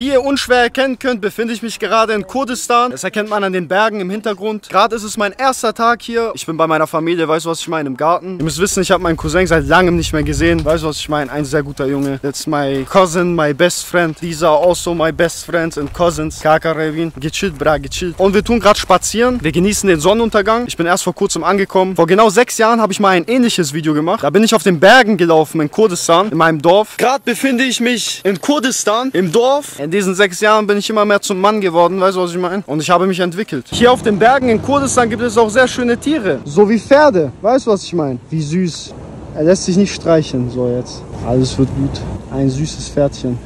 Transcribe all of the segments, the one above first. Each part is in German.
Wie ihr unschwer erkennen könnt, befinde ich mich gerade in Kurdistan. Das erkennt man an den Bergen im Hintergrund. Gerade ist es mein erster Tag hier. Ich bin bei meiner Familie, weißt du, was ich meine, im Garten. Ihr müsst wissen, ich habe meinen Cousin seit langem nicht mehr gesehen. Weißt du, was ich meine? Ein sehr guter Junge. That's my cousin, my best friend. These are also my best friends and cousins. Kaka Revin. Gechillt, bra, gechillt. Und wir tun gerade spazieren. Wir genießen den Sonnenuntergang. Ich bin erst vor kurzem angekommen. Vor genau 6 Jahren habe ich mal ein ähnliches Video gemacht. Da bin ich auf den Bergen gelaufen in Kurdistan, in meinem Dorf. Gerade befinde ich mich in Kurdistan, im Dorf. In diesen 6 Jahren bin ich immer mehr zum Mann geworden, weißt du, was ich meine? Und ich habe mich entwickelt. Hier auf den Bergen in Kurdistan gibt es auch sehr schöne Tiere. So wie Pferde, weißt du, was ich meine? Wie süß. Er lässt sich nicht streicheln, so jetzt. Alles wird gut. Ein süßes Pferdchen.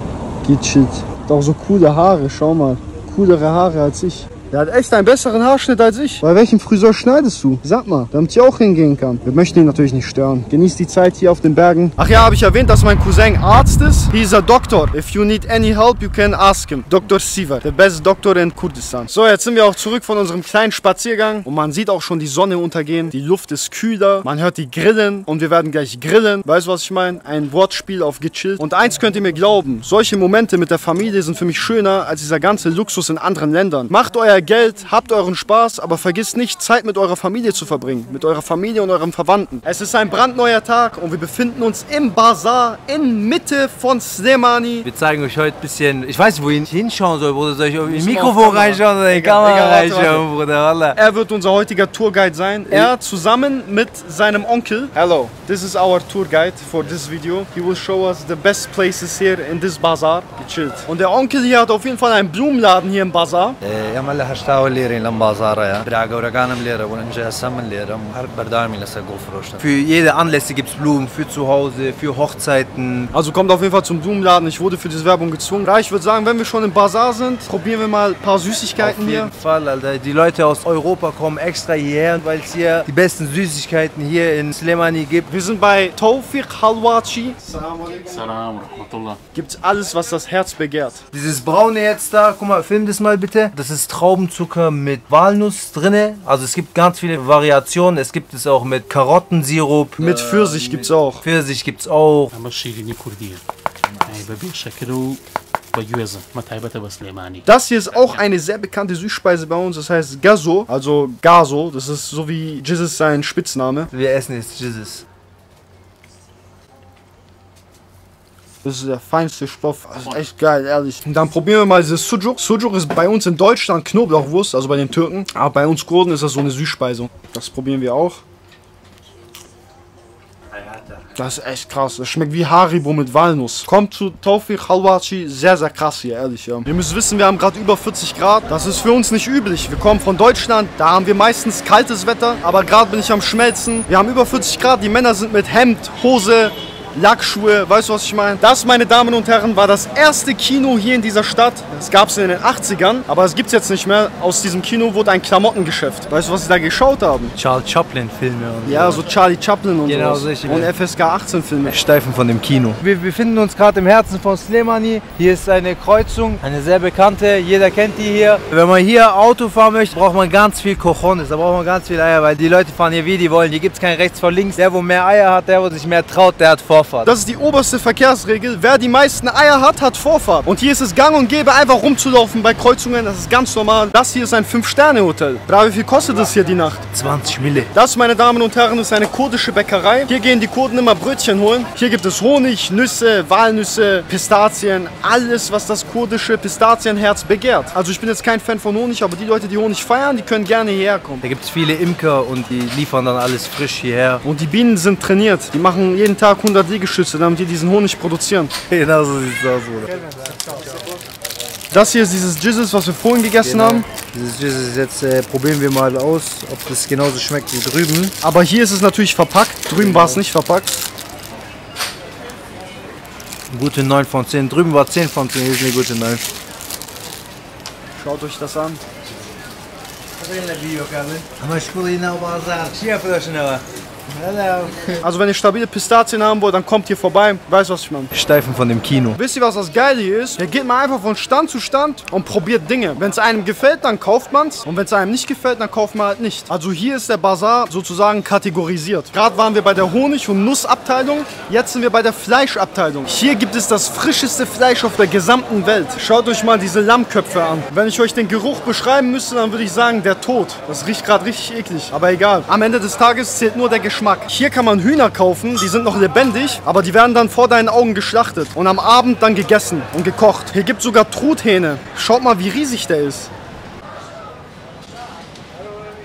Geht shit. Hat auch so coole Haare, schau mal. Coolere Haare als ich. Der hat echt einen besseren Haarschnitt als ich. Bei welchem Friseur schneidest du? Sag mal, damit ich auch hingehen kann. Wir möchten ihn natürlich nicht stören. Genießt die Zeit hier auf den Bergen. Ach ja, habe ich erwähnt, dass mein Cousin Arzt ist? He is a doctor. If you need any help, you can ask him. Dr. Siva, the best doctor in Kurdistan. So, jetzt sind wir auch zurück von unserem kleinen Spaziergang. Und man sieht auch schon die Sonne untergehen. Die Luft ist kühler. Man hört die Grillen. Und wir werden gleich grillen. Weißt du, was ich meine? Ein Wortspiel auf gechillt. Und eins könnt ihr mir glauben. Solche Momente mit der Familie sind für mich schöner als dieser ganze Luxus in anderen Ländern. Macht euer Geld, habt euren Spaß, aber vergisst nicht, Zeit mit eurer Familie zu verbringen, mit eurer Familie und euren Verwandten. Es ist ein brandneuer Tag und wir befinden uns im Bazar, in Mitte von Slemani. Wir zeigen euch heute ein bisschen, ich weiß nicht, wo ich hinschauen soll, Bruder, soll ich auf das Mikrofon reinschauen oder in die Kamera reinschauen, Bruder, Allah. Er wird unser heutiger Tourguide sein, er zusammen mit seinem Onkel. Hello, this is our Tourguide for this video. He will show us the best places here in this Bazar. Gechillt. Und der Onkel hier hat auf jeden Fall einen Blumenladen hier im Bazar. Für jede Anlässe gibt es Blumen, für zu Hause, für Hochzeiten. Also kommt auf jeden Fall zum Blumenladen, ich wurde für diese Werbung gezwungen. Ja, ich würde sagen, wenn wir schon im Bazar sind, probieren wir mal ein paar Süßigkeiten hier. Auf jeden Fall, Alter. Die Leute aus Europa kommen extra hierher, weil es hier die besten Süßigkeiten hier in Slemani gibt. Wir sind bei Tawfiq Halwachi. Assalamu alaikum. Gibt's alles, was das Herz begehrt. Dieses braune Herz da, guck mal, film das mal bitte. Das ist Traubenzucker mit Walnuss drinne. Also es gibt ganz viele Variationen. Es gibt es auch mit Karottensirup. Mit Pfirsich gibt's auch. Pfirsich gibt's auch. Das hier ist auch eine sehr bekannte Süßspeise bei uns, das heißt Gazo, also Gazo, das ist so wie Jesus sein Spitzname. Wir essen jetzt Jesus. Das ist der feinste Stoff, also echt geil, ehrlich. Und dann probieren wir mal dieses Sujuk. Sujuk ist bei uns in Deutschland Knoblauchwurst, also bei den Türken. Aber bei uns Kurden ist das so eine Süßspeise. Das probieren wir auch. Das ist echt krass. Das schmeckt wie Haribo mit Walnuss. Kommt zu Tawfiq Halwachi. Sehr, sehr krass hier, ehrlich. Ja. Ihr müsst wissen, wir haben gerade über 40 Grad. Das ist für uns nicht üblich. Wir kommen von Deutschland. Da haben wir meistens kaltes Wetter. Aber gerade bin ich am Schmelzen. Wir haben über 40 Grad. Die Männer sind mit Hemd, Hose, Lackschuhe, weißt du, was ich meine? Das, meine Damen und Herren, war das erste Kino hier in dieser Stadt. Es gab es in den 80ern, aber es gibt es jetzt nicht mehr. Aus diesem Kino wurde ein Klamottengeschäft. Weißt du, was sie da geschaut haben? Charles Chaplin-Filme. Ja, so Charlie Chaplin und genau, so. Und FSK 18-Filme. Steifen von dem Kino. Wir befinden uns gerade im Herzen von Slemani. Hier ist eine Kreuzung, eine sehr bekannte. Jeder kennt die hier. Wenn man hier Auto fahren möchte, braucht man ganz viel Cojones. Da braucht man ganz viel Eier, weil die Leute fahren hier wie die wollen. Hier gibt es kein rechts vor links. Der, wo mehr Eier hat, der, wo sich mehr traut, der hat vor. Das ist die oberste Verkehrsregel. Wer die meisten Eier hat, hat Vorfahrt. Und hier ist es gang und gäbe, einfach rumzulaufen bei Kreuzungen. Das ist ganz normal. Das hier ist ein 5-Sterne-Hotel. Bra, wie viel kostet das hier die Nacht? 20 Mille. Das, meine Damen und Herren, ist eine kurdische Bäckerei. Hier gehen die Kurden immer Brötchen holen. Hier gibt es Honig, Nüsse, Walnüsse, Pistazien. Alles, was das kurdische Pistazienherz begehrt. Also ich bin jetzt kein Fan von Honig, aber die Leute, die Honig feiern, die können gerne hierher kommen. Da gibt es viele Imker und die liefern dann alles frisch hierher. Und die Bienen sind trainiert. Die machen jeden Tag 100 Geschütze, damit die diesen Honig produzieren. Genau so sieht es aus, Bruder. Das hier ist dieses Jesus, was wir vorhin gegessen haben. Dieses Jesus jetzt probieren wir mal aus, ob das genauso schmeckt wie drüben. Aber hier ist es natürlich verpackt, drüben war es nicht verpackt. Gute 9 von 10, drüben war 10 von 10, hier ist eine gute 9. Schaut euch das an. Hello. Also wenn ihr stabile Pistazien haben wollt, dann kommt hier vorbei. Weißt du, was ich meine? Steifen von dem Kino. Wisst ihr, was das Geile hier ist? Ihr geht mal einfach von Stand zu Stand und probiert Dinge. Wenn es einem gefällt, dann kauft man's. Und wenn es einem nicht gefällt, dann kauft man halt nicht. Also hier ist der Bazar sozusagen kategorisiert. Gerade waren wir bei der Honig- und Nussabteilung. Jetzt sind wir bei der Fleischabteilung. Hier gibt es das frischeste Fleisch auf der gesamten Welt. Schaut euch mal diese Lammköpfe an. Wenn ich euch den Geruch beschreiben müsste, dann würde ich sagen, der Tod. Das riecht gerade richtig eklig. Aber egal. Am Ende des Tages zählt nur der Geschmack. Hier kann man Hühner kaufen, die sind noch lebendig, aber die werden dann vor deinen Augen geschlachtet und am Abend dann gegessen und gekocht. Hier gibt es sogar Truthähne. Schaut mal, wie riesig der ist.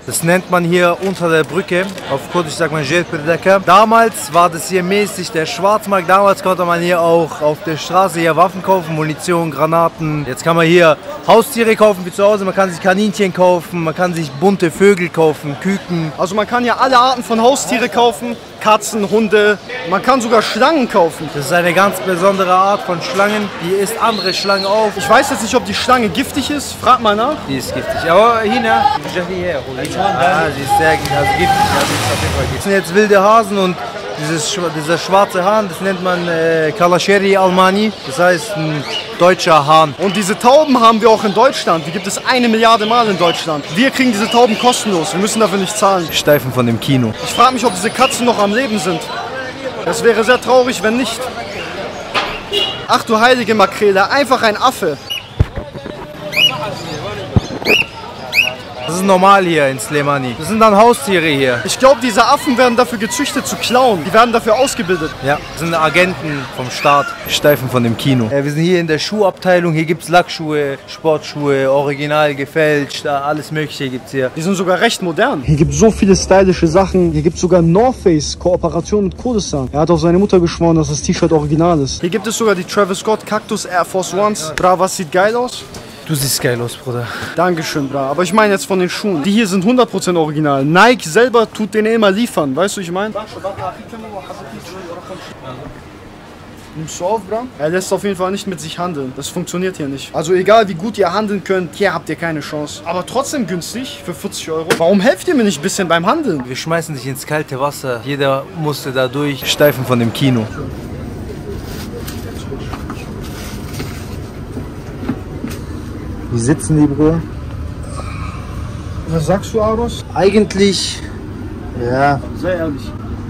Das nennt man hier unter der Brücke, auf Kurdisch sagt man Jerperdeka. Damals war das hier mäßig der Schwarzmarkt, damals konnte man hier auch auf der Straße hier Waffen kaufen, Munition, Granaten. Jetzt kann man hier Haustiere kaufen wie zu Hause, man kann sich Kaninchen kaufen, man kann sich bunte Vögel kaufen, Küken. Also man kann ja alle Arten von Haustiere kaufen, Katzen, Hunde, man kann sogar Schlangen kaufen. Das ist eine ganz besondere Art von Schlangen, die isst andere Schlangen auf. Ich weiß jetzt nicht, ob die Schlange giftig ist, frag mal nach. Die ist giftig, aber Hina, sie ist sehr giftig, also giftig, also ist auf jeden Fall giftig. Das sind jetzt wilde Hasen und dieser schwarze Hahn, das nennt man Kalasheri Almani, das heißt ein deutscher Hahn. Und diese Tauben haben wir auch in Deutschland, die gibt es 1 Milliarde Mal in Deutschland. Wir kriegen diese Tauben kostenlos, wir müssen dafür nicht zahlen. Steifen von dem Kino. Ich frage mich, ob diese Katzen noch am Leben sind. Das wäre sehr traurig, wenn nicht. Ach du heilige Makrele, einfach ein Affe. Das ist normal hier in Slemani. Das sind dann Haustiere hier. Ich glaube, diese Affen werden dafür gezüchtet zu klauen. Die werden dafür ausgebildet. Ja, das sind Agenten vom Staat. Steifen von dem Kino. Wir sind hier in der Schuhabteilung. Hier gibt es Lackschuhe, Sportschuhe, original gefälscht, alles Mögliche gibt es hier. Die sind sogar recht modern. Hier gibt es so viele stylische Sachen. Hier gibt es sogar North Face, Kooperation mit Kurdistan. Er hat auf seine Mutter geschworen, dass das T-Shirt original ist. Hier gibt es sogar die Travis Scott Cactus Air Force Ones. Bra, was sieht geil aus? Du siehst geil aus, Bruder. Dankeschön, Bra. Aber ich meine jetzt von den Schuhen. Die hier sind 100% original. Nike selber tut denen immer liefern. Weißt du, ich meine? Nimmst du auf, Bra? Er lässt auf jeden Fall nicht mit sich handeln. Das funktioniert hier nicht. Also egal, wie gut ihr handeln könnt, hier habt ihr keine Chance. Aber trotzdem günstig für 40 Euro. Warum helft ihr mir nicht ein bisschen beim Handeln? Wir schmeißen dich ins kalte Wasser. Jeder musste da durch. Steifen von dem Kino. Wie sitzen die, Bruder? Was sagst du, Aros? Eigentlich, ja. Sei ehrlich.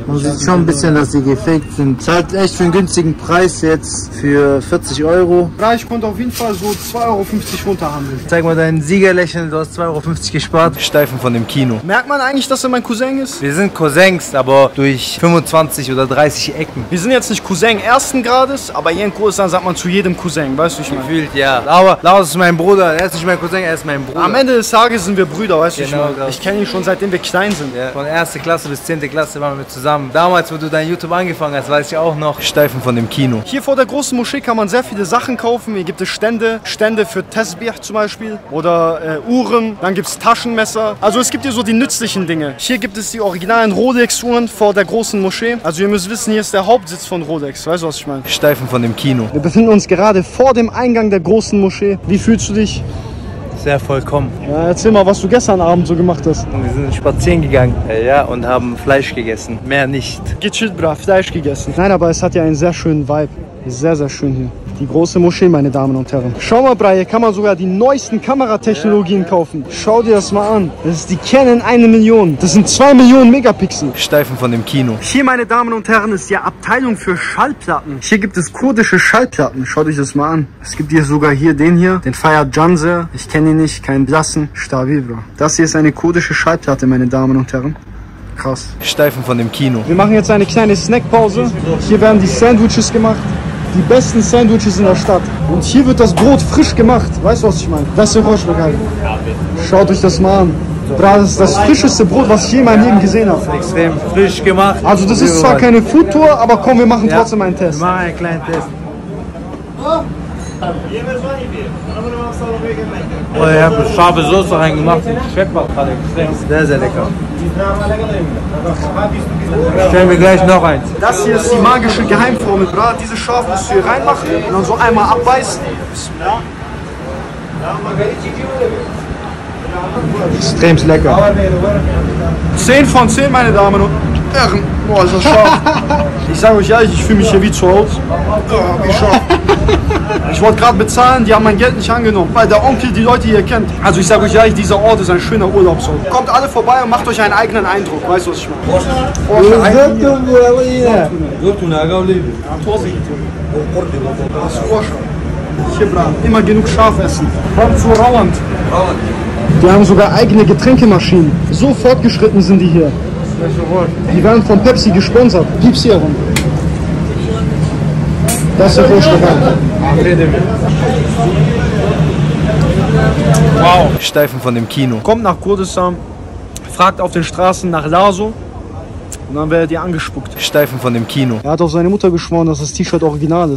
Man sieht schon ein bisschen, dass die gefaked sind. Zahlt echt für einen günstigen Preis jetzt für 40 Euro. Ja, ich konnte auf jeden Fall so 2,50 Euro runterhandeln. Zeig mal deinen Siegerlächeln, du hast 2,50 Euro gespart. Steifen von dem Kino. Merkt man eigentlich, dass er mein Cousin ist? Wir sind Cousins, aber durch 25 oder 30 Ecken. Wir sind jetzt nicht Cousin ersten Grades, aber hier in Kurdistan sagt man zu jedem Cousin, weißt du, ich meine? Gefühlt, ja. Aber Laos ist mein Bruder, er ist nicht mein Cousin, er ist mein Bruder. Am Ende des Tages sind wir Brüder, weißt du, genau, ich meine? Ich kenne ihn schon, seitdem wir klein sind. Ja. Von 1. Klasse bis 10. Klasse waren wir zusammen. Damals, wo du dein YouTube angefangen hast, weiß ich auch noch. Steifen von dem Kino. Hier vor der großen Moschee kann man sehr viele Sachen kaufen. Hier gibt es Stände. Stände für Tesbih zum Beispiel. Oder Uhren. Dann gibt es Taschenmesser. Also es gibt hier so die nützlichen Dinge. Hier gibt es die originalen Rolex-Uhren vor der großen Moschee. Also ihr müsst wissen, hier ist der Hauptsitz von Rolex. Weißt du, was ich meine? Steifen von dem Kino. Wir befinden uns gerade vor dem Eingang der großen Moschee. Wie fühlst du dich? Sehr vollkommen. Ja, erzähl mal, was du gestern Abend so gemacht hast. Wir sind spazieren gegangen, ja, und haben Fleisch gegessen. Mehr nicht. Gechillt, Bra, Fleisch gegessen. Nein, aber es hat ja einen sehr schönen Vibe. Sehr, sehr schön hier. Die große Moschee, meine Damen und Herren. Schau mal, Bra, hier kann man sogar die neuesten Kameratechnologien kaufen. Schau dir das mal an. Das ist die Canon 1 Million. Das sind 2 Millionen Megapixel. Steifen von dem Kino. Hier, meine Damen und Herren, ist die Abteilung für Schallplatten. Hier gibt es kurdische Schallplatten. Schaut euch das mal an. Es gibt hier sogar den Faya Janser. Ich kenne ihn nicht, keinen blassen. Stabil, Bra. Das hier ist eine kurdische Schallplatte, meine Damen und Herren. Krass. Steifen von dem Kino. Wir machen jetzt eine kleine Snackpause. Hier werden die Sandwiches gemacht. Die besten Sandwiches in der Stadt. Und hier wird das Brot frisch gemacht. Weißt du, was ich meine? Das ist der Roschberg. Schaut euch das mal an. Das ist das frischeste Brot, was ich je in meinem Leben gesehen habe. Extrem frisch gemacht. Also das ist zwar keine Foodtour, aber komm, wir machen trotzdem einen Test. Wir machen einen kleinen Test. Oh ja, scharfe Soße reingemacht. Schmeckt gerade extrem. Sehr, sehr lecker. Stellen wir gleich noch eins. Das hier ist die magische Geheimformel, Bra. Diese Schaf musst du hier reinmachen und dann so einmal abbeißen. Extrem lecker. 10 von 10, meine Damen und Herren. Ehren. Boah, ist das scharf. Ich sage euch ehrlich, ich fühle mich hier wie zu Hause. Ja, wie scharf. Ich wollte gerade bezahlen, die haben mein Geld nicht angenommen, weil der Onkel die Leute hier kennt. Also ich sage euch ehrlich, dieser Ort ist ein schöner Urlaubsort. Kommt alle vorbei und macht euch einen eigenen Eindruck. Weißt du, was ich meine? Immer genug scharf essen. Kommt zu Rauland. Die haben sogar eigene Getränkemaschinen. So fortgeschritten sind die hier. Die werden von Pepsi gesponsert. Gib's hier rum. Das ist ruhig gegangen. Wow. Steifen von dem Kino. Kommt nach Kurdistan, fragt auf den Straßen nach Gazo und dann werdet ihr angespuckt. Steifen von dem Kino. Er hat auf seine Mutter geschworen, dass das T-Shirt original ist.